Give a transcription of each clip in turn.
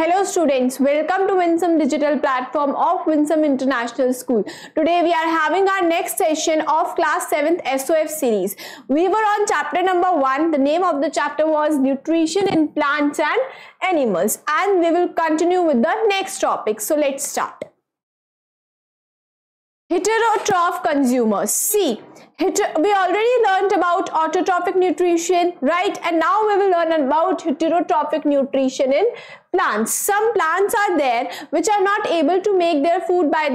Hello students, welcome to Winsome Digital Platform of Winsome International School. Today we are having our next session of class 7th SOF series. We were on chapter number 1. The name of the chapter was Nutrition in Plants and Animals. And we will continue with the next topic. So let's start. Heterotroph consumers. See, we already learned about autotrophic nutrition, right? And now we will learn about heterotrophic nutrition in plants. Some plants are there which are not able to make their food by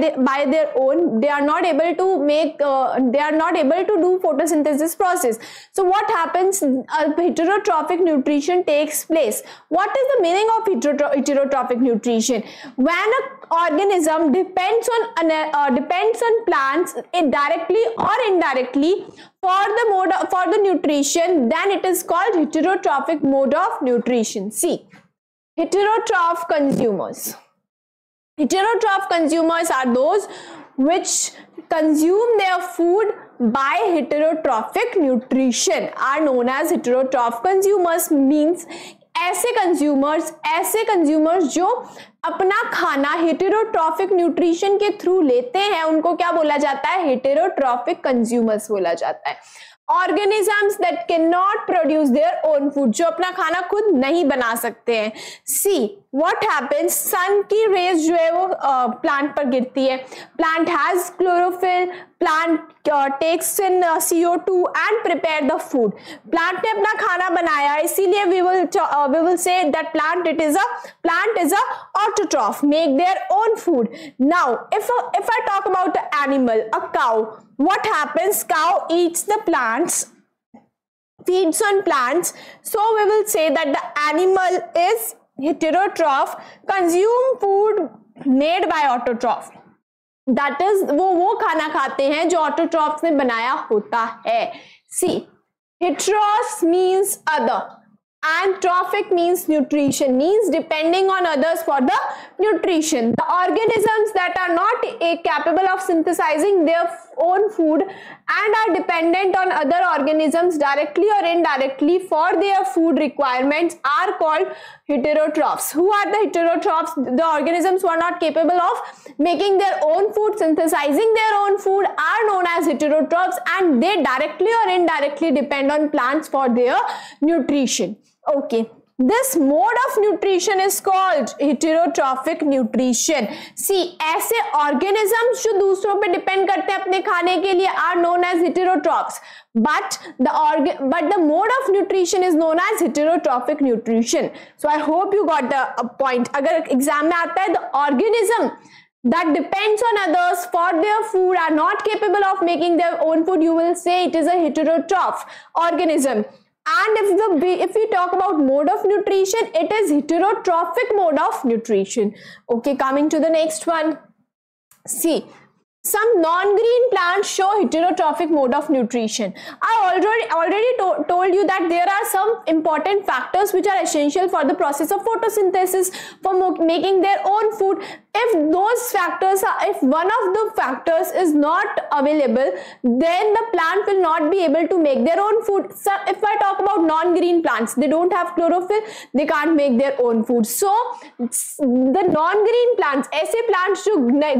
their own. They are not able to make, they are not able to do photosynthesis process. So what happens? Heterotrophic nutrition takes place. What is the meaning of heterotrophic nutrition? When an organism depends on plants directly or indirectly for the nutrition, then it is called heterotrophic mode of nutrition. See. Heterotroph consumers. Heterotroph consumers are those which consume their food by heterotrophic nutrition, are known as heterotroph consumers. Means ऐसे consumers जो अपना खाना heterotrophic nutrition के through लेते हैं उनको क्या बोला जाता है? हेटेरोट्रॉफिक कंज्यूमर्स बोला जाता है. Organisms that can not produce their own food, जो अपना खाना खुद नहीं बना सकते हैं. सी व्हाट हैपेंस, सन की रेज जो है वो प्लांट पर गिरती है. Plant has chlorophyll, plant takes in CO2 and prepare the food. Plant ने अपना खाना बनाया, इसीलिए we will say that plant is a autotroph, make their own food. Now if I talk about an animal, a cow, what happens? Cow eats the plants, feeds on plants, so we will say that the animal is heterotroph, consume food made by autotroph. That is वो खाना खाते हैं जो autotrophs ने बनाया होता है. See, heteros means other and trophic means nutrition, means depending on others for the nutrition. The organisms that are not capable of synthesizing their own food and are dependent on other organisms directly or indirectly for their food requirements are called heterotrophs. Who are the heterotrophs? The organisms who are not capable of making their own food, synthesizing their own food, are known as heterotrophs, and they directly or indirectly depend on plants for their nutrition. Okay, this mode of nutrition is called heterotrophic nutrition. See, ऐसे organisms जो दूसरों पे depend करते हैं अपने खाने के लिए are known as heterotrophs. But the mode of nutrition is known as heterotrophic nutrition. So I hope you got the point. अगर exam में आता है the organism that depends on others for their food are not capable of making their own food, you will say it is a heterotroph organism. And if we talk about mode of nutrition, it is heterotrophic mode of nutrition. Okay, coming to the next one. See, some non-green plants show heterotrophic mode of nutrition. I already told you that there are some important factors which are essential for the process of photosynthesis, for making their own food. If one of the factors is not available, then the plant will not be able to make their own food. So if I talk about non-green plants, they don't have chlorophyll, they can't make their own food. So the non-green plants, ऐसे plants जो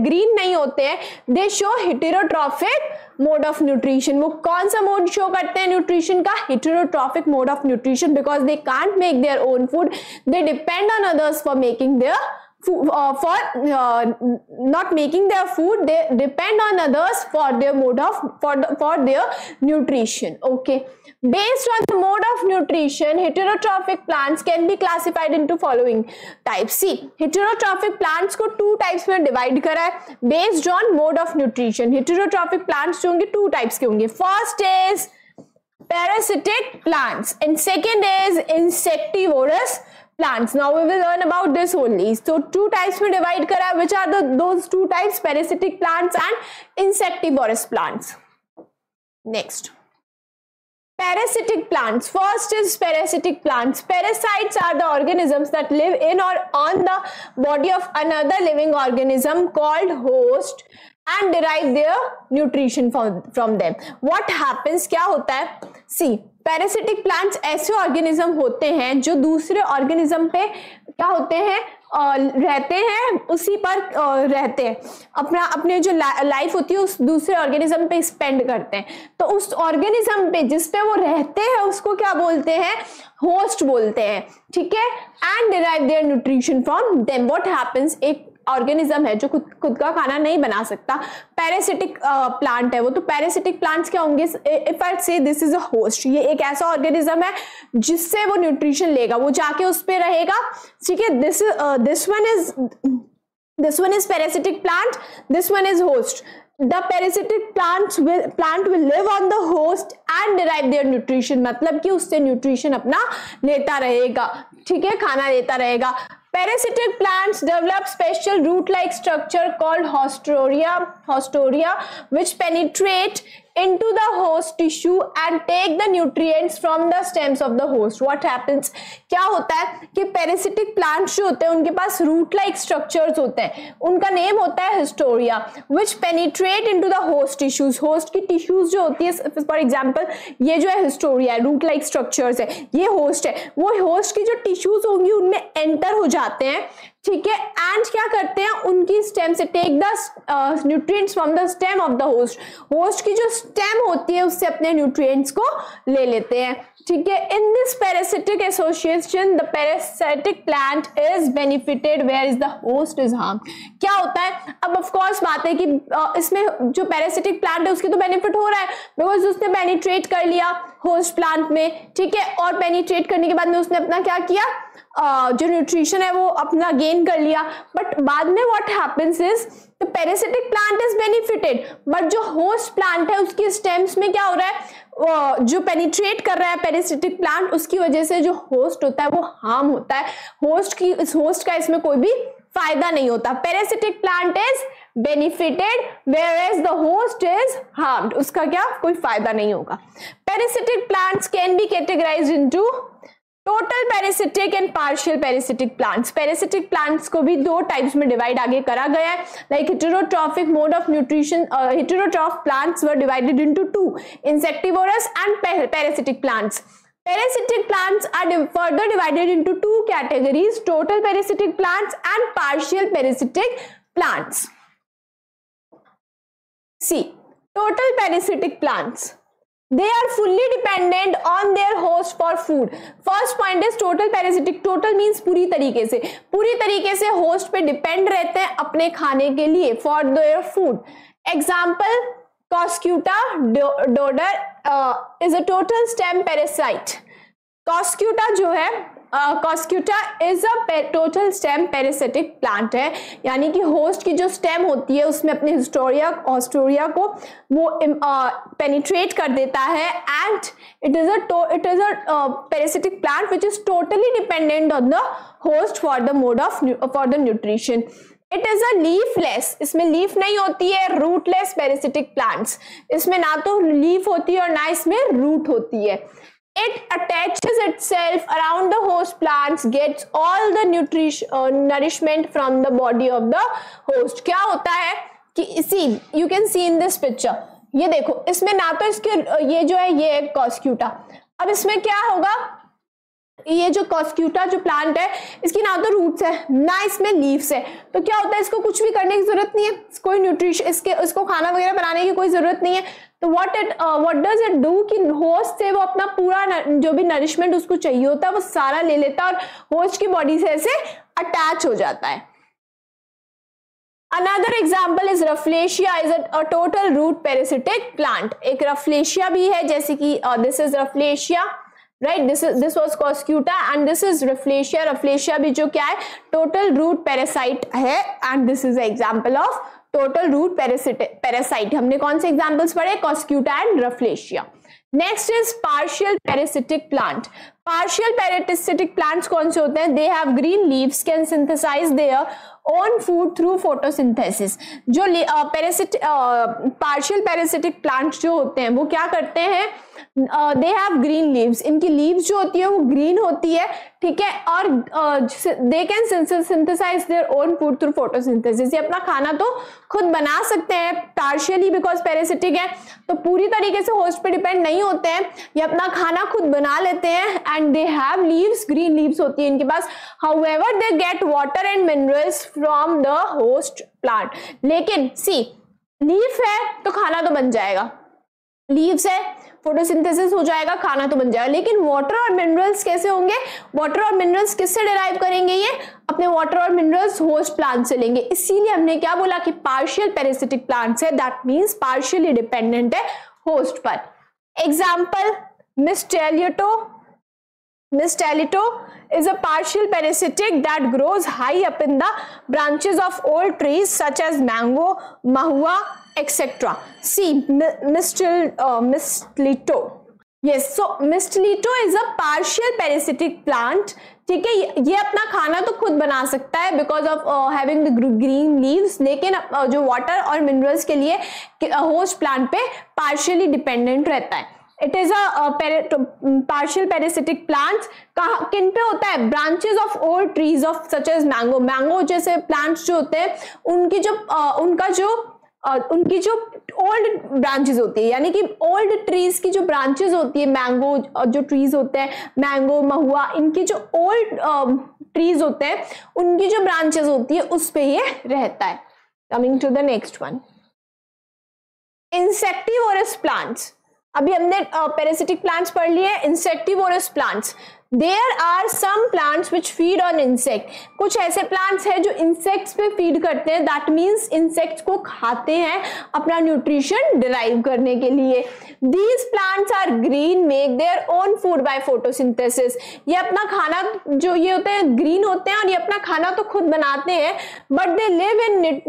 green नहीं होते हैं, they show heterotrophic mode of nutrition. वो कौन सा mode show करते हैं nutrition का? Heterotrophic mode of nutrition, because they can't make their own food. They depend on others for making their not making their food, they depend on others for their for their nutrition. Okay, based on the mode of nutrition, heterotrophic plants can be classified into following types. See, heterotrophic plants को 2 types में divide करा है based on mode of nutrition. Heterotrophic plants जो होंगे 2 types के होंगे. First is parasitic plants and second is insectivorous plants. Now we will learn about this only. So 2 types we divide kara, which are those 2 types, parasitic plants and insectivorous plants. Next, parasitic plants. First is parasitic plants. Parasites are the organisms that live in or on the body of another living organism called host and derive their nutrition from them. What happens? क्या होता है? See, parasitic plants ऐसे organisम होते हैं जो दूसरे organism पे क्या होते हैं? रहते हैं उसी पर रहते हैं, अपना अपने जो लाइफ होती है उस दूसरे ऑर्गेनिज्म पे स्पेंड करते हैं। तो उस ऑर्गेनिज्म पे जिस पे वो रहते हैं उसको क्या बोलते हैं, होस्ट बोलते हैं, ठीक है। And derive their nutrition from them. What happens, एक ऑर्गेनिज्म है जो खुद का खाना नहीं बना सकता, पैरासिटिक प्लांट है वो, तो पैरासिटिक प्लांट्स क्या होंगे, इफ आई से दिस इज अ होस्ट, ये एक ऐसा ऑर्गेनिज्म है जिससे वो न्यूट्रिशन लेगा, वो जाके उस पे रहेगा, ठीक है। This one is parasitic plant, this one is host. The parasitic plant will live on the host and derive their nutrition, मतलब कि उससे न्यूट्रिशन अपना लेता रहेगा, ठीक है, खाना लेता रहेगा। Parasitic plants develop special root-like structure called hostoria, which penetrate into the host tissue and take the nutrients from the stems of the host. What happens? क्या होता है कि parasitic plants जो होते हैं उनके पास root-like structures होते हैं, उनका name होता है hostoria, which penetrate into the host tissues. Host की tissues जो होती है, for example, ये जो है hostoria, root-like structures है, ये host है, वो host की जो tissues होंगी उनमें enter हो जाते हैं, ठीक है। एंड क्या करते हैं, उनकी स्टेम से take the nutrients from the stem of the host, host की जो स्टेम होती है उससे अपने न्यूट्रिएंट्स को ले लेते हैं, ठीक है। In this parasitic association the parasitic plant is benefited where is the host is harm. क्या होता है, अब ऑफ कोर्स बात है कि इसमें जो पैरासिटिक प्लांट है उसके तो बेनिफिट हो रहा है, बिकॉज उसने पेनिट्रेट कर लिया होस्ट प्लांट में, ठीक है, और पेनिट्रेट करने के बाद में उसने अपना क्या किया, जो न्यूट्रिशन है वो अपना गेन कर लिया। बट बाद में what happens is the parasitic plant is benefited, but जो होस्ट प्लांट है उसकी स्टेम्स में क्या हो रहा है, जो पेनिट्रेट कर रहा है पैरासिटिक प्लांट, उसकी वजह से जो होस्ट होता है वो हार्म होता है, होस्ट का इसमें कोई भी फायदा नहीं होता। Parasitic plant is benefited where is the host is harmed, उसका क्या कोई फायदा नहीं होगा। Parasitic plants can be categorised into total parasitic and partial parasitic plants. Parasitic plants को भी दो टाइप्स में डिवाइड आगे करा गया है, like heterotrophic mode of nutrition, heterotroph plants were divided into two, insectivorous and parasitic plants. Parasitic plants are further divided into two categories: total parasitic plants and partial parasitic plants. See, total parasitic plants. They are fully dependent on their host for food. First point is total parasitic. Total means पूरी तरीके से host पे depend रहते हैं अपने खाने के लिए for their food. Example. Cuscuta is a total stem parasite. Cuscuta जो है, Cuscuta is a total stem parasitic plant है, यानी कि होस्ट की जो स्टेम होती है उसमें अपने होस्टोरिया को वो पेनिट्रेट कर देता है, and it is a parasitic plant which is totally dependent on the host for the mode of for the nutrition. It is a leafless, इसमें लीफ नहीं होती है, रूटलेस पैरासिटिक प्लांट्स, इसमें ना तो लीफ होती है और ना इसमें रूट होती है। It attaches itself around the host plants, gets all the nourishment from the body of the host. क्या होता है कि इसी you can see in this picture, ये देखो इसमें ना तो इसके ये जो है ये Cuscuta, अब इसमें क्या होगा, ये जो Cuscuta जो प्लांट है इसकी ना तो रूट्स है ना इसमें लीव्स है, तो क्या होता है इसको कुछ भी करने की जरूरत नहीं है, कोई न्यूट्रिशन इसके उसको खाना वगैरह बनाने की कोई जरूरत नहीं है। तो व्हाट डज इट डू कि होस्ट से वो अपना पूरा जो भी नरिशमेंट उसको चाहिए होता है वो सारा ले लेता है और होस्ट की बॉडी से ऐसे अटैच हो जाता है। Another example is Rafflesia is a total root parasitic plant. एक Rafflesia भी है, जैसे कि this is Rafflesia, right, this was Cuscuta and this is Rafflesia। Rafflesia भी जो क्या है टोटल रूट पैरासाइट है, and this is example of total root parasite. हमने कौन से एग्जांपल्स पढ़े, Cuscuta and Rafflesia। Next is partial parasitic plant. Partial parasitic plants कौन से होते हैं, they have green leaves, can synthesise their own food through photosynthesis. जो partial parasitic plants जो होते हैं वो क्या करते हैं, दे हैव ग्रीन लीव्स, इनकी लीव्स जो होती है वो ग्रीन होती है, ठीक है, और they can synthesise their own food through photosynthesis. ये अपना खाना तो खुद बना सकते हैं पार्शियली बिकॉज पैरासिटिक है, तो पूरी तरीके से होस्ट पे डिपेंड नहीं होते हैं, ये अपना खाना खुद बना लेते हैं। And they have leaves, green leaves होती है इनके पास। However they get water and minerals from the host plant. लेकिन सी लीफ है तो खाना तो बन जाएगा, लीव्स है फोटोसिंथेसिस हो जाएगा, खाना तो बन जाएगा, लेकिन वाटर और मिनरल्स कैसे होंगे, वाटर और मिनरल्स किससे डिराइव करेंगे, ये अपने वाटर और मिनरल्स होस्ट प्लांट से लेंगे। इसीलिए हमने क्या बोला कि पार्शियल पैरासिटिक प्लांट्स है, दैट मींस पार्शियली डिपेंडेंट है होस्ट पर। Example mistletoe. Mistletoe is a partial parasitic that grows high up in the branches of old trees such as mango, mahua, etc. See, Mistletoe. Yes, so Mistletoe is a partial parasitic plant. ठीक है, ये अपना खाना तो खुद बना सकता है because of having the green leaves, लेकिन जो वाटर और मिनरल्स के लिए होस्ट प्लांट पे पार्शियली डिपेंडेंट रहता है। It is a partial parasitic plants, किन पे होता है, branches of old trees of such as mango. Mango जैसे प्लांट्स जो होते हैं उनकी जो उनकी जो ओल्ड ब्रांचेस होती है, यानी कि ओल्ड ट्रीज की जो ब्रांचेस होती है, मैंगो और जो ट्रीज होते हैं मैंगो महुआ, इनकी जो ओल्ड ट्रीज होते हैं उनकी जो ब्रांचेस होती है उस पे ये रहता है। Coming to the next one, insectivorous plants. अभी हमने पैरासिटिक प्लांट्स पढ़ लिए, insectivorous plants. There are some plants which feed on insect, कुछ ऐसे प्लांट्स हैं जो इंसेक्ट्स पे फीड करते हैं, दैट मीन्स इंसेक्ट्स को खाते हैं अपना न्यूट्रिशन डिराइव करने के लिए। These plants are green, make their own food by photosynthesis. ये अपना खाना जो ये होते हैं ग्रीन होते हैं और ये अपना खाना तो खुद बनाते हैं, but they live in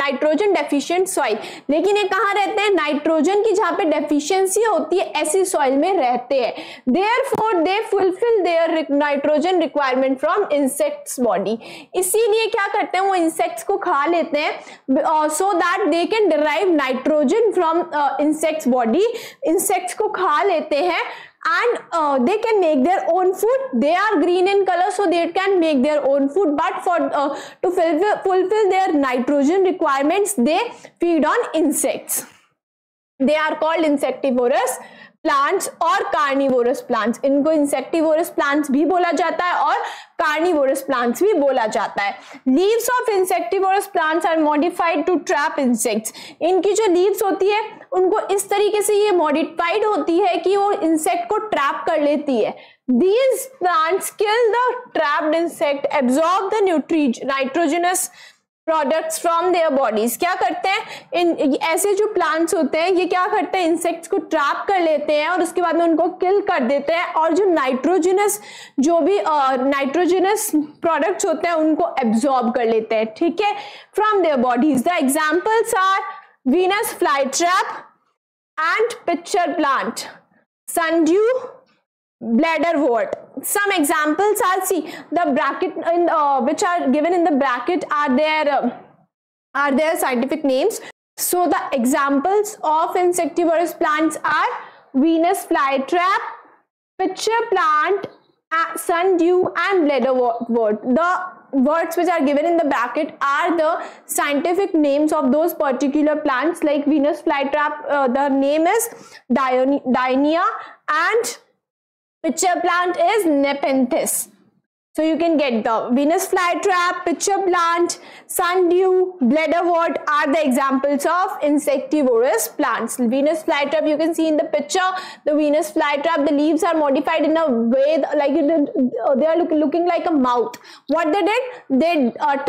nitrogen deficient soil. लेकिन ये कहाँ रहते हैं, नाइट्रोजन की जहाँ पे डेफिशिएंसी होती है ऐसी सॉइल में रहते हैं। Therefore they fulfill their nitrogen requirement from insects body. इसीलिए क्या करते हैं वो insects को खा लेते हैं so that they can derive nitrogen from insects body. Insects को खा लेते हैं and they can make their own food. They are green in color so they can make their own food, but for to fulfill their nitrogen requirements they feed on insects. They are called insectivorous plants और carnivorous plants. इनको insectivorous plants भी बोला जाता है और carnivorous plants भी बोला जाता है। Leaves of insectivorous plants are modified to trap insects. इनकी जो लीव्स होती है उनको इस तरीके से ये मॉडिफाइड होती है कि वो इंसेक्ट को ट्रैप कर लेती है। These plants kill the trapped insect, absorb the nitrogenous products from their bodies. क्या करते हैं इन ऐसे जो प्लांट्स होते हैं ये क्या करते हैं, इंसेक्ट्स को ट्रैप कर लेते हैं और उसके बाद में उनको किल कर देते हैं, और जो नाइट्रोजनस नाइट्रोजनस प्रोडक्ट्स होते हैं उनको एब्जॉर्ब कर लेते हैं, ठीक है, from their bodies. The examples are Venus fly trap and picture plant, sundew, bladderwort. Some examples are, see the bracket in which are given in the bracket are their scientific names. So the examples of insectivorous plants are Venus flytrap, pitcher plant, sundew and bladderwort. The words which are given in the bracket are the scientific names of those particular plants, like Venus flytrap, the name is Dionaea, and pitcher plant is Nepenthes. So you can get the Venus flytrap, pitcher plant, sundew, bladderwort are the examples of insectivorous plants. Venus flytrap, you can see in the picture, the Venus flytrap, the leaves are modified in a way like they are looking like a mouth. What they did, they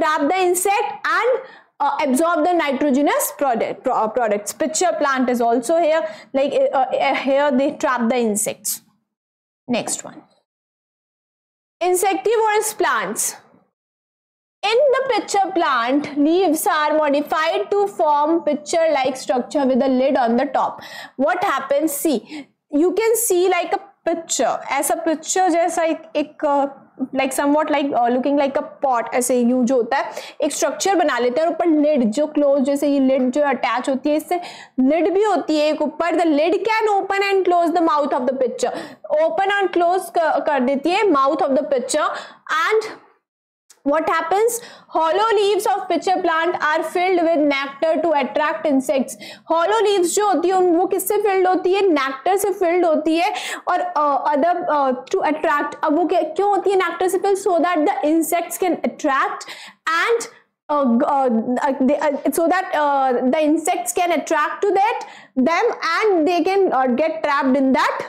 trapped the insect and absorb the nitrogenous products. Pitcher plant is also here, like here they trap the insects. Next one, insectivorous plants. In the pitcher plant, leaves are modified to form pitcher-like structure with a lid on the top. What happens? See, you can see like a pitcher, as a pitcher, just like एक like somewhat like looking like a pot, ऐसे यूं जो होता है एक structure बना लेते हैं और ऊपर लिड जो क्लोज, जैसे ये लिड जो अटैच होती है इससे लिड भी होती है एक ऊपर. The lid can open and close the mouth of the picture, open and close कर देती है mouth of the picture. And what happens, hollow leaves of pitcher plant are filled with nectar to attract insects. hollow leaves जो होती है वो किससे filled होती है, nectar से filled होती है. और other to attract, अब वो क्यों होती है nectar से filled, so that the insects can attract and so that the insects can attract to that them and they can get trapped in that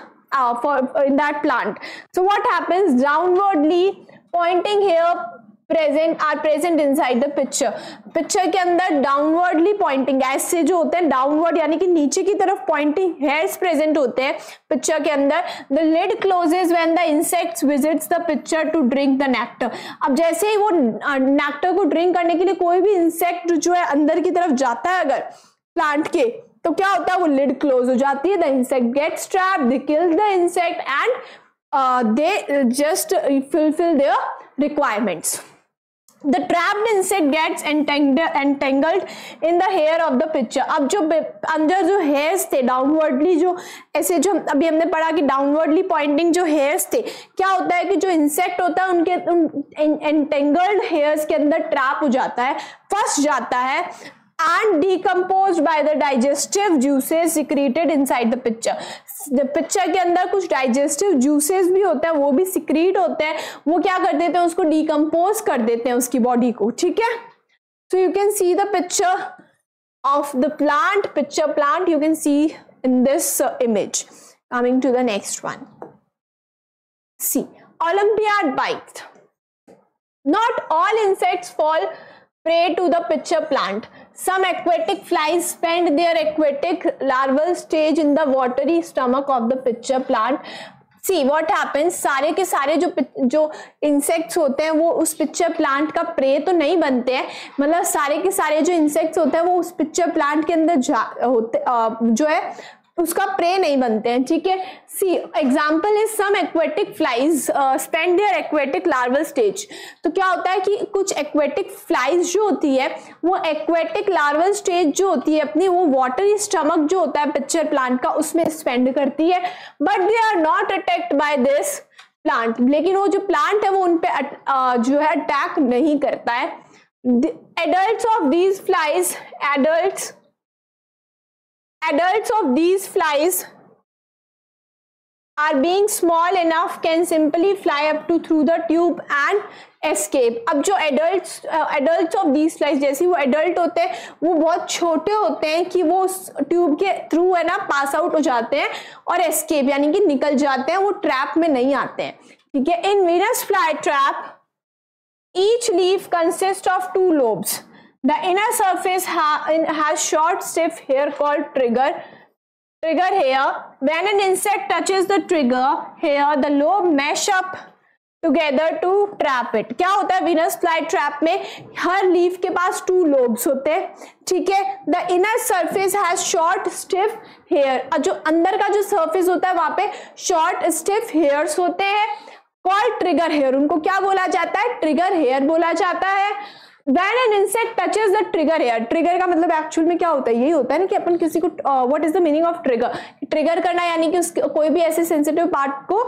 in that plant. so what happens, downwardly pointing here are present inside the picture. Picture के अंदर डाउनवर्डली Poynting S से जो होते हैं downward यानी कि नीचे की तरफ पॉइंटिंग हेयर्स प्रेजेंट होते हैं पिक्चर के अंदर. The lid closes when the insects visits the picture to drink the nectar. अब जैसे ही वो नेक्टर को ड्रिंक करने के लिए कोई भी इंसेक्ट जो है अंदर की तरफ जाता है अगर प्लांट के, तो क्या होता है वो लिड क्लोज हो जाती है. The insect gets trapped, they kill the insect and they just fulfil their requirements. The trapped insect gets entangled in the hair of the picture. अब जो अंदर जो hairs थे downwardly, जो ऐसे जो अभी हमने पढ़ा कि downwardly pointing जो hairs थे, क्या होता है कि जो insect होता है उनके entangled hairs के अंदर trap हो जाता है, फंस जाता है and decomposed by the digestive juices secreted inside the pitcher. The pitcher के अंदर कुछ digestive juices भी होते हैं, वो भी secrete होते हैं, वो क्या कर देते हैं उसको decompose कर देते हैं उसकी body को, ठीक है. So you can see the picture of the plant, you can see in this image. Coming to the next one. See, Olympiad bites. Not all insects fall prey to the pitcher plant. Some aquatic flies spend their aquatic larval stage in the watery stomach of the pitcher plant. See what happens, सारे के सारे जो insects होते हैं वो उस pitcher plant का prey तो नहीं बनते हैं, मतलब सारे के सारे जो insects होते हैं वो उस pitcher plant के अंदर जो है उसका prey नहीं बनते हैं, ठीक है. See example is some aquatic flies spend their aquatic larval stage. तो क्या होता है कि कुछ aquatic flies जो होती है वो aquatic larval stage जो होती है अपनी वो watery stomach जो होता है pitcher plant का उसमें spend करती है. But they are not attacked by this plant. लेकिन वो जो plant है वो उनपे जो है attack नहीं करता है. The adults of these flies are being small enough can simply fly up to through the tube and escape. अब जो adults of these flies जैसे वो adult होते हैं वो बहुत छोटे होते हैं कि वो tube के through है ना pass out हो जाते हैं और escape यानी कि निकल जाते हैं, वो trap में नहीं आते हैं, ठीक है. In Venus fly trap, each leaf consists of 2 lobes. The inner surface has short stiff hair called trigger hair. When an insect touches the trigger hair, the lobe mesh up together to trap it. क्या होता है Venus flytrap में हर leaf के पास 2 lobes होते हैं, ठीक है. The inner surface has short stiff hair. जो अंदर का जो surface होता है वहाँ पे short stiff hairs होते हैं called trigger hair. उनको क्या बोला जाता है, trigger hair बोला जाता है. When an insect touches the trigger hair, trigger का मतलब एक्चुअल में क्या होता है, यही होता है ना कि अपन किसी को what is the meaning of trigger, trigger करना यानी कि उसके कोई भी ऐसे sensitive part को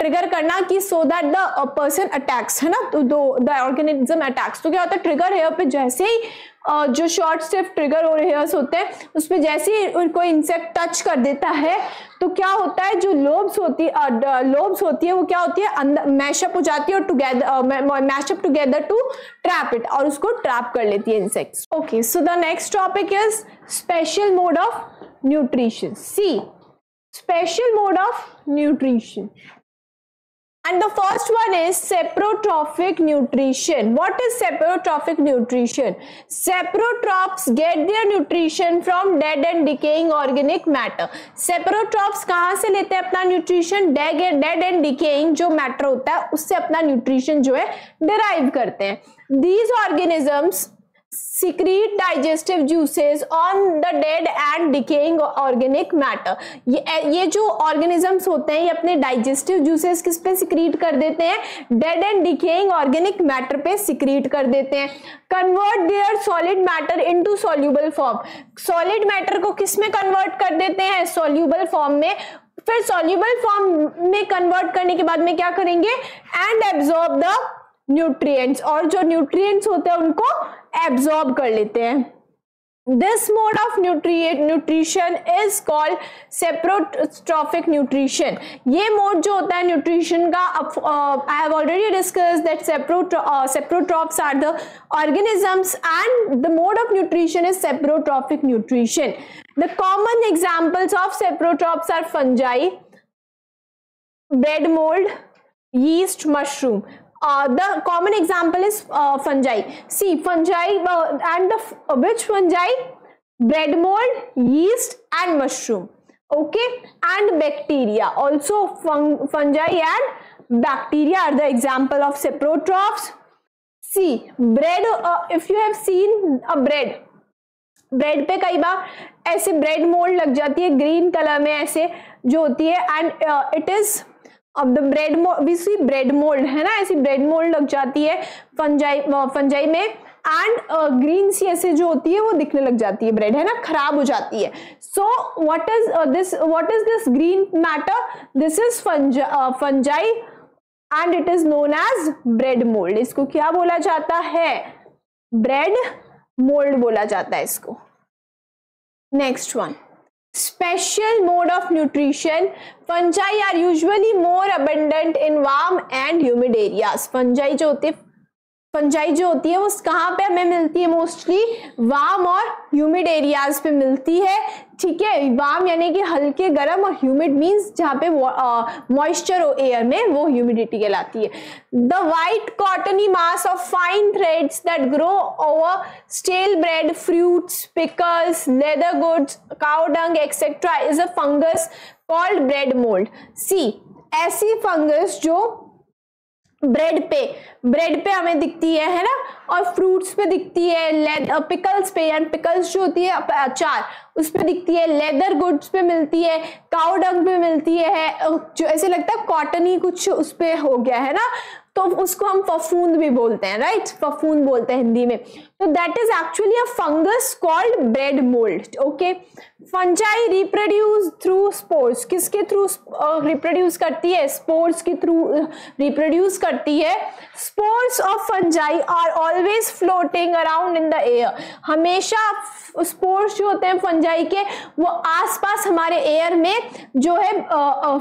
trigger करना कि so that the person attacks, है ना, तो the organism attacks. तो क्या होता है trigger hair पे जैसे ही जो short stiff trigger hairs होते हैं उस पर जैसे ही कोई insect touch कर देता है तो क्या होता है जो lobes होती है वो क्या होती है अंदर मैशअप हो जाती है और together mashup together to trap it और उसको ट्रैप कर लेती है insects. Okay, so the next topic is special mode of nutrition. See special mode of nutrition and the first one is saprotrophic nutrition. What is saprotrophic nutrition? Saprotrophs get their nutrition from dead and decaying organic matter. Saprotrophs कहाँ से लेते हैं अपना nutrition? Dead and decaying जो matter होता है उससे अपना nutrition जो है derive करते हैं. These organisms secrete digestive juices on the dead and decaying organic matter. ये जो organisms होते हैं ये अपने digestive juices किस पे secrete कर देते हैं, dead and decaying organic matter पे secrete कर देते हैं. Convert their solid matter into soluble form. Solid matter को किस में convert कर देते हैं, soluble form में. फिर soluble form में convert करने के बाद में क्या करेंगे, and absorb the न्यूट्रिएंट्स, और जो न्यूट्रिएंट्स होते हैं उनको एब्जॉर्ब कर लेते हैं. This mode of nutrition is called saprotrophic nutrition. ये मोड जो होता है न्यूट्रिशन का, I have already discussed that saprotrophs are the organisms and the mode of nutrition is saprotrophic nutrition. The common examples of saprotrophs are fungi, bread mould, yeast, mushroom. The common example is fungi. See, fungi and which fungi? Bread mold, yeast and mushroom. Okay, and bacteria. Also fungi and bacteria are the example of saprotrophs. See, bread. If you have seen a bread, bread पे कई बार ऐसे bread mould लग जाती है green colour में ऐसे जो होती है, and it is अब the bread mould, see bread mould है ना, ऐसी ब्रेड मोल्ड लग जाती है फंजाई में, एंड ग्रीन सी ऐसे जो होती है वो दिखने लग जाती है ब्रेड, है ना, खराब हो जाती है. So what is this green matter, this is fungi and it is known as bread mould. इसको क्या बोला जाता है, ब्रेड मोल्ड बोला जाता है इसको. Next one, special mode of nutrition. Fungi are usually more abundant in warm and humid areas. Fungi जो होती है वो कहाँ पे हमें मिलती है, मोस्टली वार्म और ह्यूमिड एरियाज पे मिलती है. ठीक है, वार्म यानी कि हल्के गर्म, और ह्यूमिड मीन्स जहाँ पे मॉइस्चर हो एयर में, वो ह्यूमिडिटी कहलाती है. The white cottony mass of fine threads that grow over stale bread, fruits, pickles, leather goods, cow dung etcetera is a fungus called bread mould. See, ऐसी फंगस जो bread पे हमें दिखती है ना, और फ्रूट्स पे दिखती है, पिकल्स पे, एंड पिकल्स जो होती है अचार उस पे दिखती है, लेदर गुड्स पे मिलती है, काउडंग पे मिलती है, जो ऐसे लगता है कॉटनी कुछ उस पे हो गया है ना, तो उसको हम फफूंद भी बोलते हैं, राइट, फफूंद बोलते हैं हिंदी में. तो that is actually a fungus called bread mould. Okay, fungi reproduce through spores. किसके थ्रू रिप्रोड्यूस करती है, स्पोर्स के थ्रू रिप्रोड्यूस करती है. Spores of fungi are always floating around in the air. हमेशा स्पोर्स जो होते हैं फंजाई के वो आसपास हमारे एयर में जो है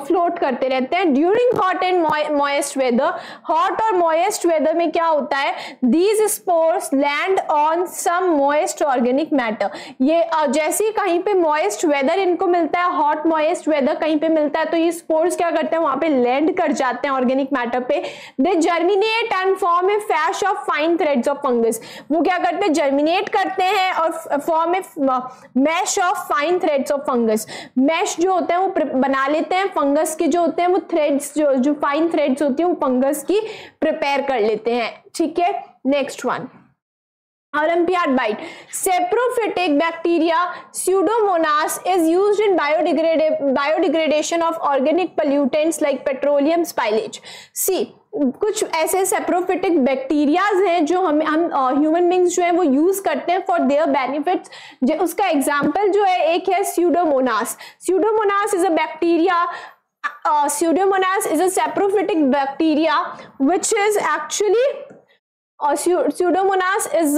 फ्लोट करते रहते हैं. During hot and moist weather, hot और मॉइस्ट वेदर में क्या होता है, these spores land on some moist organic matter. ये जैसे कहीं पे मॉइस्ट वेदर इनको मिलता है, हॉट मॉइस्ट वेदर कहीं पे मिलता है, तो ये स्पोर्स क्या करते हैं वहां पे लैंड कर जाते हैं ऑर्गेनिक मैटर पे. They germinate and form a mesh of fine threads of fungus. वो क्या करते हैं, जर्मिनेट करते हैं और form a mesh of fine threads of fungus. Mesh जो होते हैं वो बना लेते हैं फंगस के, जो होते हैं वो थ्रेड्स, जो फाइन थ्रेड्स होती है वो फंगस की प्रिपेयर कर लेते हैं. ठीक है, next one, Olympiad bite. Saprophytic bacteria Pseudomonas is used in biodegradation of organic pollutants like petroleum spillage. See, कुछ ऐसे सेप्रोफिटिक बैक्टीरियाज हैं जो हम ह्यूमन बींग्स जो हैं वो यूज करते हैं फॉर देयर बेनिफिट्स. उसका एग्जाम्पल जो है एक है Pseudomonas. Pseudomonas is a bacteria. Pseudomonas is a saprophytic bacteria which is actually Pseudomonas is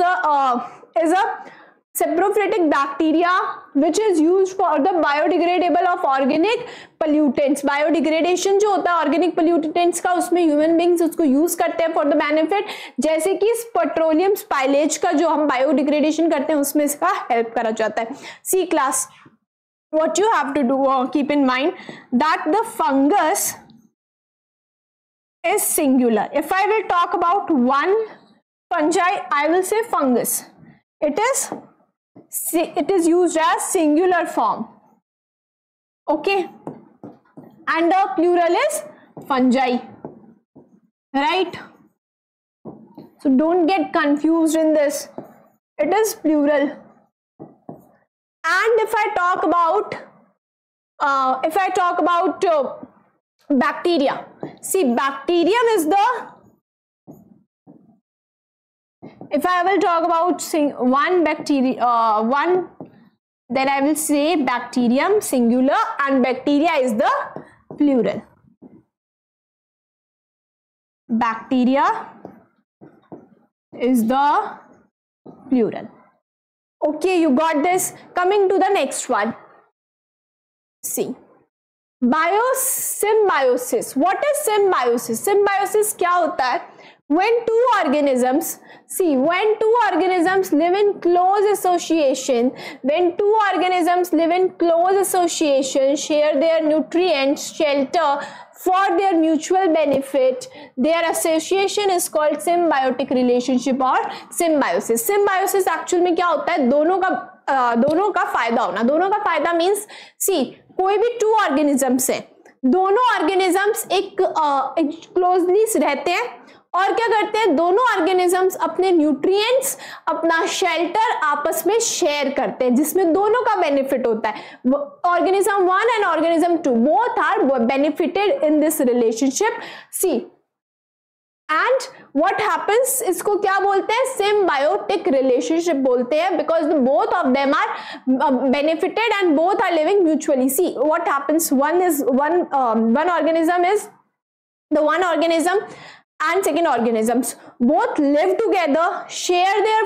a saprophytic bacteria which is used for the biodegradable of organic pollutants. Biodegradation जो होता है organic pollutants का, उसमें human beings उसको use करते हैं for the benefit, जैसे कि petroleum spillage का जो हम biodegradation करते हैं उसमें इसका help करा जाता है. C class. What you have to do or keep in mind that the fungus is singular. If I will talk about one fungi, I will say fungus. It is used as singular form. Okay, and the plural is fungi. Right. So don't get confused in this. it is plural. And if I talk about bacteria, see, bacterium is the, if I will talk about one bacteria, then I will say bacterium singular and bacteria is the plural. Bacteria is the plural. Okay, you got this. Coming to the next one. See, biosymbiosis. What is symbiosis? Symbiosis क्या होता है? When two organisms live in close association, share their nutrients, shelter for their mutual benefit, their association is called symbiotic relationship or symbiosis. Symbiosis actual में क्या होता है? दोनों का फायदा होना. दोनों का फायदा means, see, कोई भी two organisms है, दोनों organisms एक closely रहते हैं और क्या करते हैं, दोनों ऑर्गेनिजम्स अपने न्यूट्रिएंट्स, अपना शेल्टर आपस में शेयर करते हैं, जिसमें दोनों का बेनिफिट होता है. Organism one and organism two, both are benefited in this relationship. See, and what happens, इसको क्या बोलते हैं, सिम्बायोटिक रिलेशनशिप बोलते हैं, because both of them are benefited and both are living mutually. See what happens, one organism and second organisms both live together, share their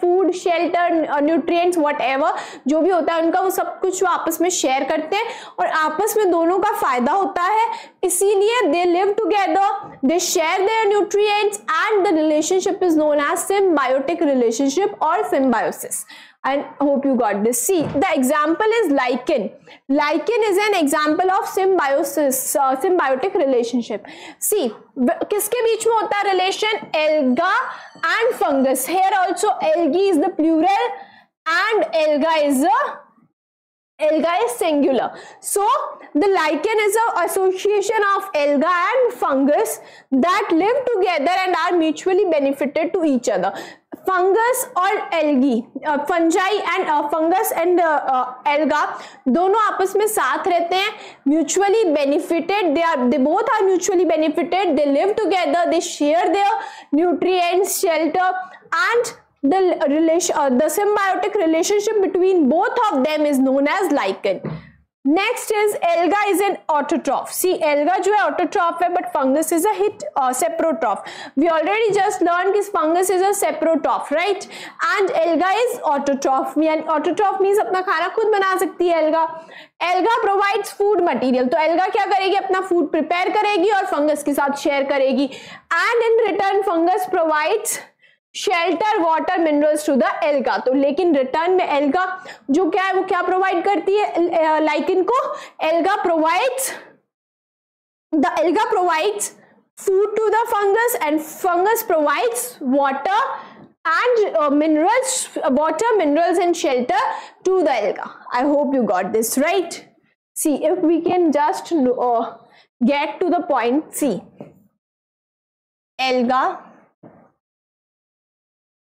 food, shelter, nutrients, whatever जो भी होता है उनका, वो सब कुछ वो आपस में शेयर करते हैं और आपस में दोनों का फायदा होता है, इसीलिए they live together, they share their nutrients and the relationship is known as symbiotic relationship or symbiosis. I hope you got this. See, the example is lichen. Lichen is an example of symbiosis, symbiotic relationship. See, किसके बीच में होता है relation? Alga and fungus. Here also algae is the plural and alga is singular. So the lichen is an association of alga and fungus that live together and are mutually benefited to each other. Fungus और algae, fungi and fungus and alga दोनों आपस में साथ रहते हैं, mutually benefited, they both are mutually benefited, they live together, they share their nutrients, shelter and the symbiotic relationship between both of them is known as lichen. Next is alga is an autotroph. See, alga जो है autotroph है, but fungus is a saprotroph. We already just learned that fungus is a saprotroph, right? And alga is autotroph. And autotroph means अपना खाना खुद बना सकती है alga. Alga provides food material. तो alga क्या करेगी? अपना food prepare करेगी और fungus के साथ share करेगी. And in return, fungus provides shelter, water, minerals to the alga. तो लेकिन रिटर्न में एल्गा जो क्या है, वो क्या प्रोवाइड करती है लाइकिन को? Alga provides, the alga provides food to the fungus and fungus provides water and minerals, water, minerals and shelter to the alga. I hope you got this right. See, if we can just get to the point. See, alga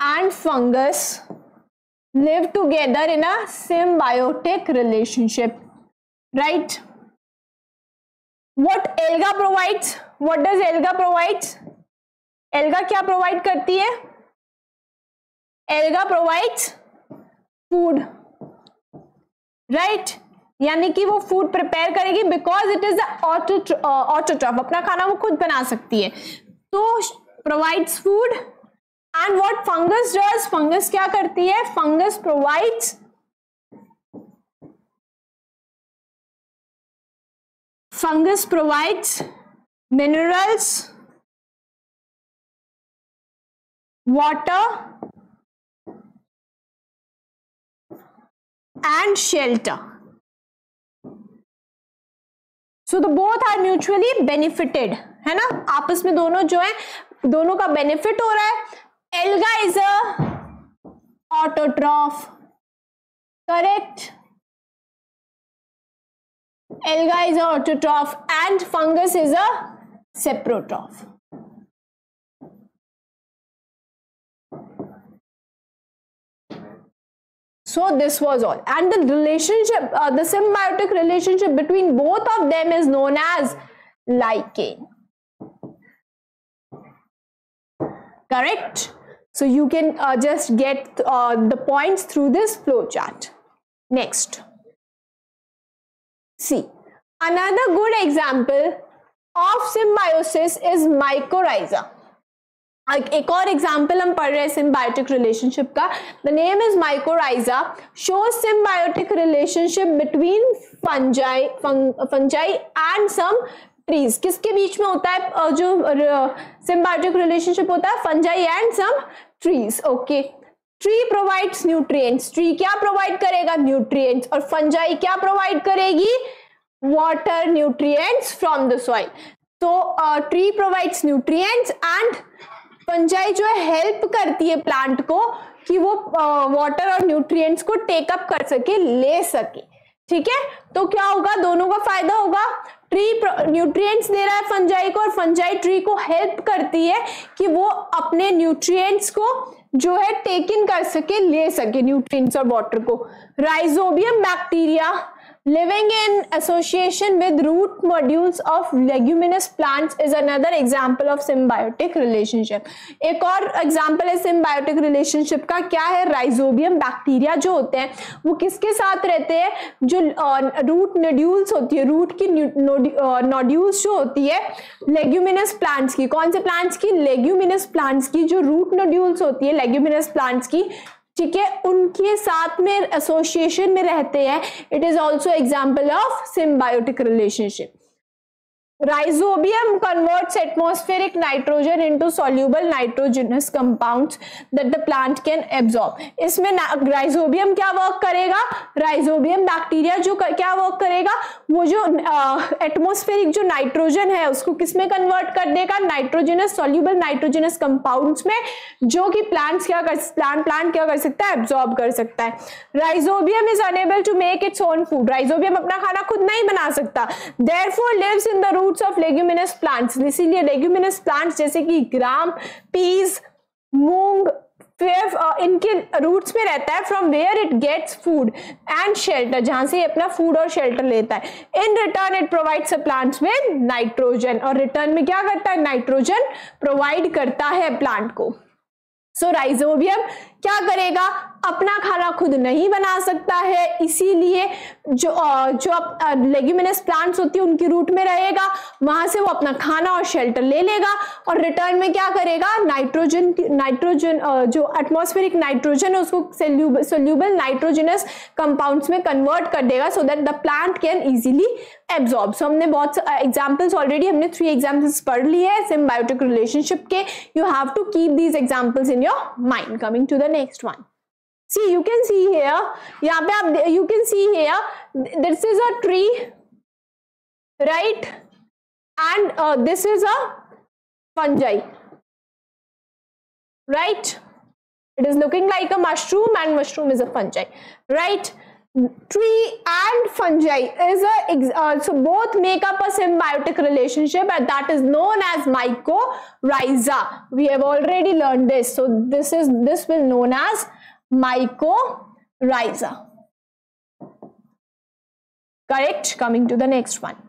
and fungus live together in a symbiotic relationship, right? What alga provides? What does alga provides? Alga क्या provide करती है? Alga provides food, right? यानी कि वो food prepare करेगी because it is autotroph. अपना खाना वो खुद बना सकती है, तो provides food. And what fungus does? Fungus क्या करती है? Fungus provides minerals, water and shelter. So the both are mutually benefited, है ना? आपस में दोनों जो है, दोनों का बेनिफिट हो रहा है. Alga is a autotroph, correct? Alga is a autotroph and fungus is a saprotroph. So this was all, and the relationship, the symbiotic relationship between both of them is known as liking. Correct? So you can just get the points through this flowchart. Next, see, another good example of symbiosis is mycorrhiza. एक और example हम पढ़ रहे हैं symbiotic relationship का. The name is mycorrhiza. Shows symbiotic relationship between fungi and some trees. किसके बीच में होता है जो सिम्बायोटिक रिलेशनशिप होता है? Fungi and some trees. Okay, tree provides nutrients. Tree क्या प्रोवाइड करेगा? न्यूट्रिएंट्स. और फंजाई क्या प्रोवाइड करेगी? Water nutrients from the soil. तो tree provides nutrients and fungi जो है हेल्प करती है प्लांट को कि वो वाटर और न्यूट्रिएंट्स को टेकअप कर सके, ले सके. ठीक है, तो क्या होगा? दोनों का फायदा होगा. ट्री न्यूट्रिएंट्स दे रहा है फंजाई को और फंजाई ट्री को हेल्प करती है कि वो अपने न्यूट्रिएंट्स को जो है टेक इन कर सके, ले सके न्यूट्रिएंट्स और वाटर को. Rhizobium bacteria living in association with root nodules of leguminous plants is another example of symbiotic relationship. एक और example है symbiotic relationship का. क्या है? rhizobium bacteria जो होते हैं वो किसके साथ रहते हैं? जो root nodules होती है, root की nodules जो होती है leguminous plants की. कौन से plants की? leguminous plants की जो root nodules होती है leguminous plants की. ठीक है, उनके साथ में एसोसिएशन में रहते हैं. It is also example of symbiotic relationship. Rhizobium converts atmospheric nitrogen into soluble nitrogenous compounds that the plant can absorb. इसमें rhizobium क्या वर्क करेगा? rhizobium बैक्टीरिया जो क्या वर्क करेगा? वो जो एटमोस्फेरिक जो नाइट्रोजन है उसको किसमें कन्वर्ट कर देगा? नाइट्रोजनस, सोल्यूबल नाइट्रोजनस कंपाउंड्स में, जो कि प्लांट क्या कर सकता है? एब्जॉर्ब कर सकता है. rhizobium is unable to make its own food. rhizobium अपना खाना खुद नहीं बना सकता. therefore lives in the root of leguminous plants. इसीलिए लेग्यूमिनस प्लांट्स जैसे कि ग्राम, पीज, मूंग, इनके रूट्स में रहता है. From where it gets food and shelter, जहां से अपना फूड और शेल्टर लेता है. In return it provides plants with nitrogen, और रिटर्न में क्या करता है? नाइट्रोजन प्रोवाइड करता है प्लांट को. सो राइजोबियम क्या करेगा? अपना खाना खुद नहीं बना सकता है, इसीलिए जो लेग्यूमिनस प्लांट्स होती है उनकी रूट में रहेगा, वहां से वो अपना खाना और शेल्टर ले लेगा. और रिटर्न में क्या करेगा? नाइट्रोजन जो एटमॉस्फेरिक नाइट्रोजन है उसको सोल्यूबल नाइट्रोजनस कंपाउंड्स में कन्वर्ट कर देगा, so that the plant can easily absorb. So हमने बहुत एग्जाम्पल्स ऑलरेडी, हमने 3 एग्जाम्पल्स पढ़ ली है सिम्बायोटिक रिलेशनशिप के. You have to keep these examples in your mind. Coming to the next one, see, you can see here, yahan pe aap you can see here, this is a tree, right? And this is a fungi, right? It is looking like a mushroom, and mushroom is a fungi, right? Tree and fungi is a so both make up a symbiotic relationship, and that is known as mycorrhiza. We have already learned this, so this will known as mycorrhiza. Correct. Coming to the next one,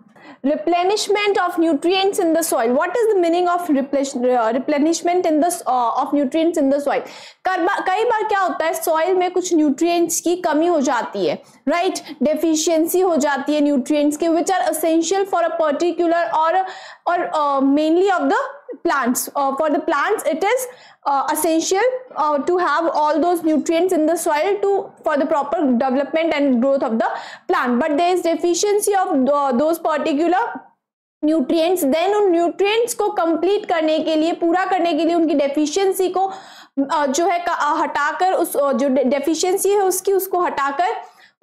replenishment of nutrients in the soil. What is the meaning of replenishment in the of nutrients in the soil? कई बार क्या होता है, soil में कुछ nutrients की कमी हो जाती है, right? Deficiency हो जाती है nutrients के, which are essential for a particular or mainly of the plants. For the plants, it is essential to have all those nutrients in the soil for the proper development and growth of the plant. But there is deficiency of those particular nutrients. Then उन nutrients को complete करने के लिए, पूरा करने के लिए, उनकी deficiency को जो है हटाकर, उस जो deficiency है उसकी, उसको हटाकर,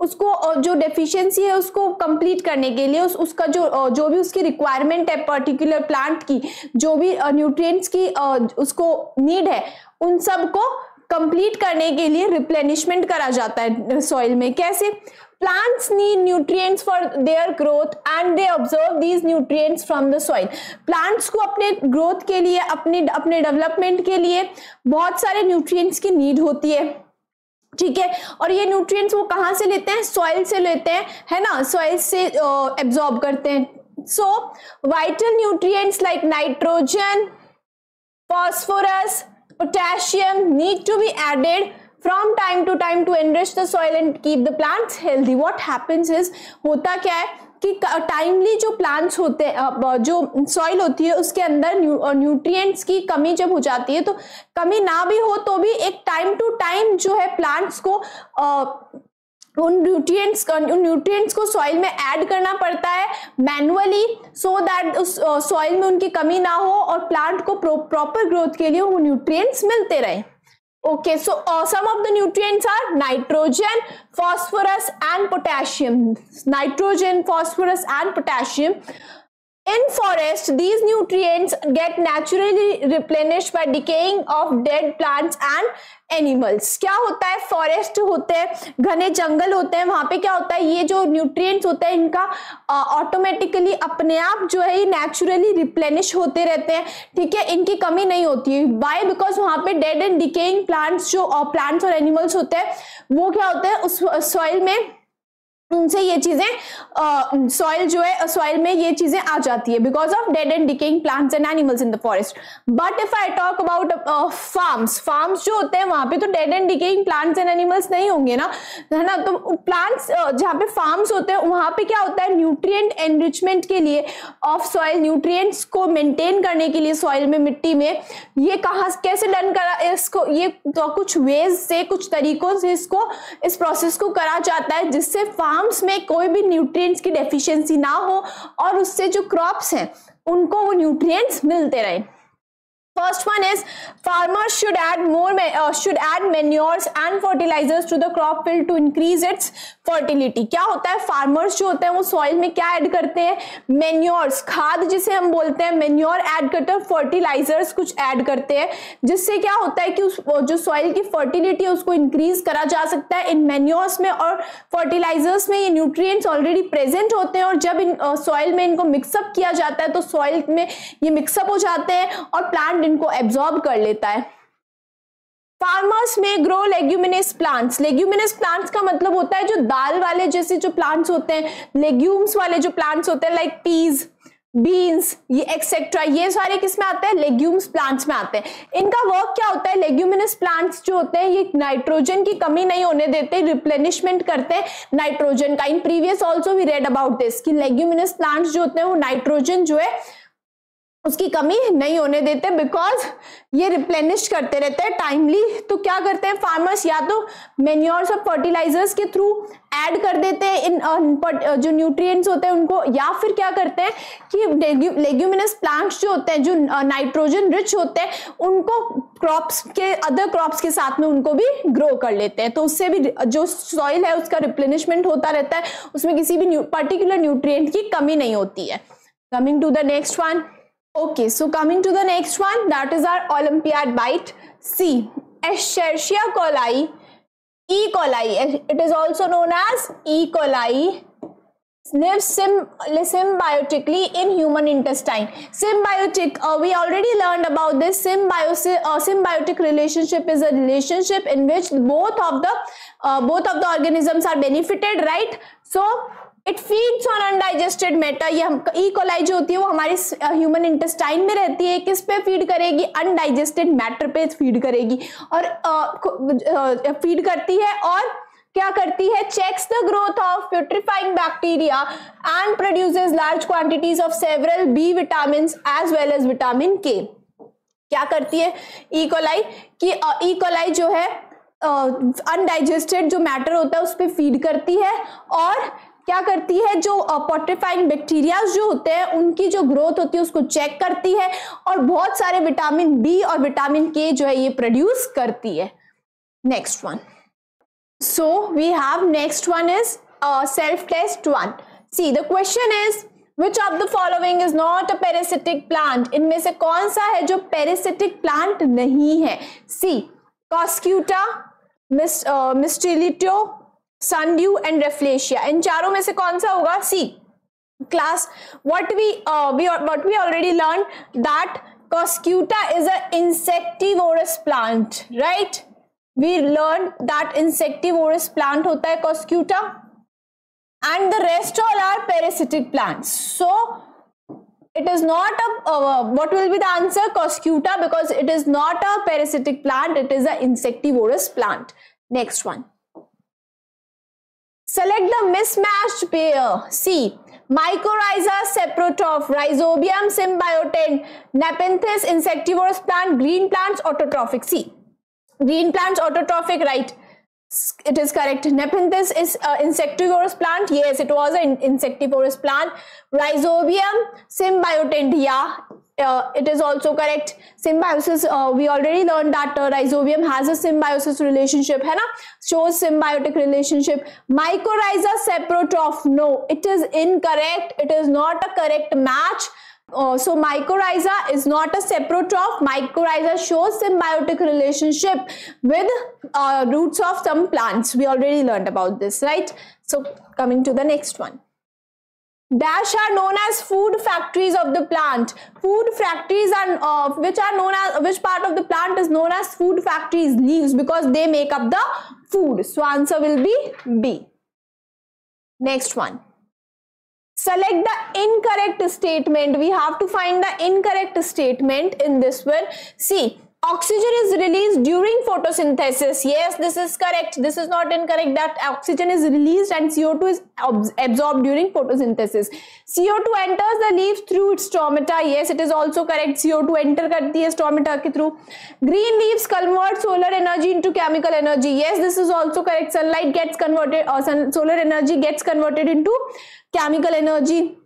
उसको जो डेफिशिएंसी है उसको कंप्लीट करने के लिए, उसका जो भी उसकी रिक्वायरमेंट है पर्टिकुलर प्लांट की, जो भी न्यूट्रिएंट्स की उसको नीड है, उन सब को कंप्लीट करने के लिए रिप्लेनिशमेंट करा जाता है सॉइल में. कैसे? Plants need nutrients for their growth and they observe these nutrients from the soil. Plants को अपने ग्रोथ के लिए, अपने डेवलपमेंट के लिए बहुत सारे न्यूट्रिएंट्स की नीड होती है. ठीक है। और ये न्यूट्रिएंट्स वो कहाँ से लेते हैं? सॉइल से लेते हैं, है ना, सॉइल से एब्जॉर्ब करते हैं। So vital nutrients like nitrogen, phosphorus, potassium need to be added from time to time to enrich the soil and keep the plants healthy. What happens is होता क्या है कि timely जो plants होते हैं, जो soil होती है उसके अंदर nutrients की कमी जब हो जाती है, तो कमी ना भी हो तो भी एक time to time जो है plants को उन न्यूट्रिएंट्स को सॉइल में ऐड करना पड़ता है मैनुअली, सो दैट उस सॉइल में उनकी कमी ना हो और प्लांट को प्रॉपर ग्रोथ के लिए वो न्यूट्रिएंट्स मिलते रहे। Okay, so some of the nutrients are nitrogen, phosphorus and potassium. Nitrogen, phosphorus and potassium. In forest, these nutrients get naturally replenished by decaying of dead plants and animals. क्या होता है, forest होते हैं, घने जंगल होते हैं, वहाँ पे क्या होता है, ये जो न्यूट्रिएंट्स होते हैं इनका ऑटोमेटिकली अपने आप जो है ये नेचुरली रिप्लेनिश होते रहते हैं, ठीक है, इनकी कमी नहीं होती है। वाई? बिकॉज वहाँ पे डेड एंड डिकेइंग प्लांट्स जो प्लांट्स और एनिमल्स होते हैं वो क्या होते हैं, उस सॉइल में उनसे ये चीजें सॉइल में ये चीजें आ जाती है because of dead and decaying plants and animals in the forest. But if I talk about farms जो होते हैं वहां पे तो dead and decaying plants and animals नहीं होंगे ना, है ना। तो प्लांट्स जहाँ पे फार्म्स होते हैं वहां पे क्या होता है, न्यूट्रिएंट एनरिचमेंट के लिए ऑफ सॉइल, न्यूट्रिएंट्स को मेंटेन करने के लिए सॉइल में, मिट्टी में, ये कहाँ कैसे डन करा इसको, ये तो कुछ वेज से, कुछ तरीकों से इस प्रोसेस को करा जाता है जिससे में कोई भी न्यूट्रिएंट्स की डेफिशिएंसी ना हो और उससे जो क्रॉप्स हैं उनको वो न्यूट्रिएंट्स मिलते रहे। First one is farmers should add manures and fertilizers to the crop field to increase its fertility. क्या होता है, farmers जो होते हैं वो soil में क्या add करते हैं, manures, खाद जिसे हम बोलते हैं, manure add करते हैं, fertilizers कुछ add करते हैं, जिससे क्या होता है कि उस जो soil की fertility है उसको increase करा जा सकता है। इन manures में और fertilizers में ये nutrients already present होते हैं और जब इन soil में इनको mix-up किया जाता है तो soil में ये mix-up हो जाते हैं और plant इनको एब्जॉर्ब कर लेता है। Farmers may grow leguminous plants, leguminous plants का मतलब होता है जो दाल वाले जैसे जो प्लांट्स होते हैं, लेग्यूम्स वाले जो प्लांट्स होते हैं लाइक पीज, बीन्स, ये एक्सेट्रा, ये सारे किस में आते हैं, लेग्यूम्स प्लांट्स में आते हैं। इनका वर्क क्या होता है, लेग्यूमिनस प्लांट्स जो होते हैं ये नाइट्रोजन की कमी नहीं होने देते, रिप्लेनिशमेंट करते हैं नाइट्रोजन का। In previous also we read about this कि लेग्यूमिनस प्लांट्स जो होते हैं वो नाइट्रोजन जो है उसकी कमी नहीं होने देते बिकॉज ये रिप्लेनिश करते रहते हैं टाइमली। तो क्या करते हैं फार्मर्स, या तो मैन्योर्स और फर्टिलाइजर्स के थ्रू ऐड कर देते हैं इन जो न्यूट्रिएंट्स होते हैं उनको, या फिर क्या करते हैं कि लेग्यूमिनस प्लांट्स जो होते हैं जो नाइट्रोजन रिच होते हैं उनको क्रॉप्स के, अदर क्रॉप्स के साथ में उनको भी ग्रो कर लेते हैं, तो उससे भी जो सॉइल है उसका रिप्लेनिशमेंट होता रहता है, उसमें किसी भी पर्टिकुलर न्यूट्रिएंट की कमी नहीं होती है। Coming to the next one, okay, so coming to the next one, that is our Olympiad bite C, Escherichia coli, E. coli, it is also known as E. coli, lives symbiotically in human intestine. Symbiotic, we already learned about this. Symbiotic relationship is a relationship in which both of the organisms are benefited, right? So it feeds on undigested matter, ये हम E coli जो होती है वो हमारे human intestine में रहती है, किस पे फीड करेगी, अनडाइजेस्टेड मैटर पे फीड करेगी और फीड करती है और क्या करती है, checks the growth of putrefying bacteria and produces large quantities of several B vitamins as well as vitamin K. क्या करती है ई कोलाई कि ई कोलाई जो है अनडाइजेस्टेड जो मैटर होता है उस पर फीड करती है और क्या करती है जो पॉट्रीफाइंग बैक्टीरिया जो होते हैं उनकी जो ग्रोथ होती है उसको चेक करती है और बहुत सारे विटामिन बी और विटामिन के जो है ये प्रोड्यूस करती है। Next one, so we have next one is self test one. See the question is Which of the following is not a parasitic plant? इनमें से कौन सा है जो पैरासिटिक प्लांट नहीं है? C Cuscuta, mistletoe, sundew and Rafflesia, इन चारों में से कौन सा होगा? सी class what we already learned that Cuscuta is a insectivorous plant, right? we learned that insectivorous plant होता है Cuscuta and the rest all are parasitic plants. So it is not a what will be the answer? Cuscuta, because it is not a parasitic plant, it is an insectivorous plant. Next one. Select the mismatched pair. C. Mycorrhiza saprotroph, Rhizobium symbiote, Nepenthes insectivorous plant, green plants autotrophic. C. Green plants autotrophic, right? It is correct. Nepenthes is insectivorous plant. Yes, it was an insectivorous plant. Rhizobium symbiote, yeah, it is also correct. Symbiosis, we already learned that rhizobium has a symbiosis relationship, hai na? Shows symbiotic relationship. Mycorrhiza saprotroph, no, it is incorrect. It is not a correct match. So mycorrhiza is not a saprotroph. Mycorrhiza shows symbiotic relationship with roots of some plants. We already learned about this, right? So coming to the next one. Dash are known as food factories of the plant. Food factories are which part of the plant is known as food factories? Leaves, because they make up the food. So answer will be B. Next one. Select the incorrect statement. We have to find the incorrect statement in this one. C. Oxygen is released during photosynthesis. Yes, this is correct. This is not incorrect that oxygen is released and CO2 is absorbed during photosynthesis. CO2 enters the leaf through its stomata. Yes, it is also correct. CO2 enter karti hai stomata ke through. Green leaves convert solar energy into chemical energy. Yes, this is also correct. Sunlight gets converted or solar energy gets converted into chemical energy.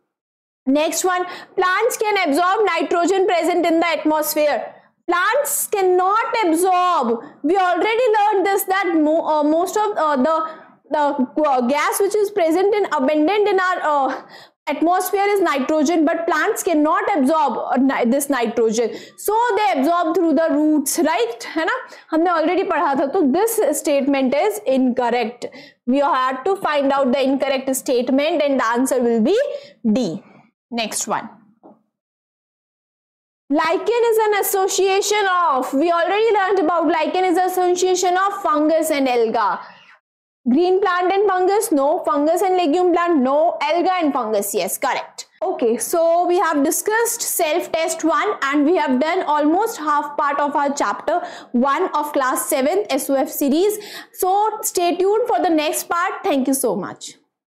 Next one, plants can absorb nitrogen present in the atmosphere. Plants cannot absorb. We already learned this, that most of the gas which is present and abundant in our atmosphere is nitrogen, but plants cannot absorb this nitrogen, so they absorb through the roots, right? है ना, हमने already पढ़ा था. तो this statement is incorrect. We had to find out the incorrect statement and the answer will be D. Next one. Lichen is an association of, we already learned about lichen is an association of fungus and alga. Green plant and fungus, no. Fungus and legume plant, no. Alga and fungus, yes, correct. Okay, so we have discussed self-test 1 and we have done almost half part of our chapter 1 of class 7th SOF series. So stay tuned for the next part. Thank you so much.